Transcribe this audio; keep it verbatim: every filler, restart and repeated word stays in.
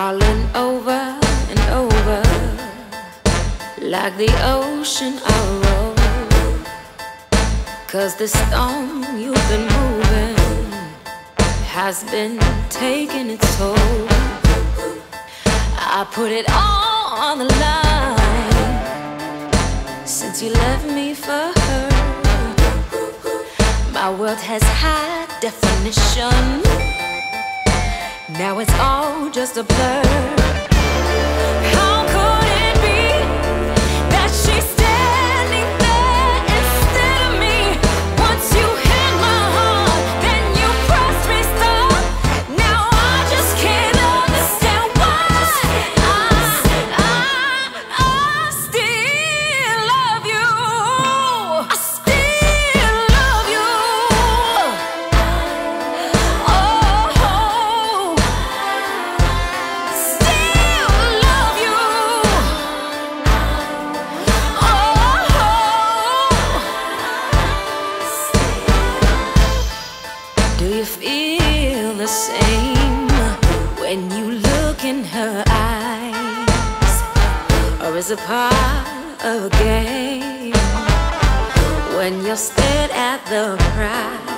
falling over and over, like the ocean I roll. 'Cause the storm you've been moving has been taking its toll. I put it all on the line since you left me for her. My world has high definition, now it's all just a blur. How could it be that she's standing there instead of me? Once you had my heart, then you pressed me stop. Now I just can't understand why I, I, I still love you. I still love you. Oh, do you feel the same when you look in her eyes? Or is it part of a game when you're stared at the prize?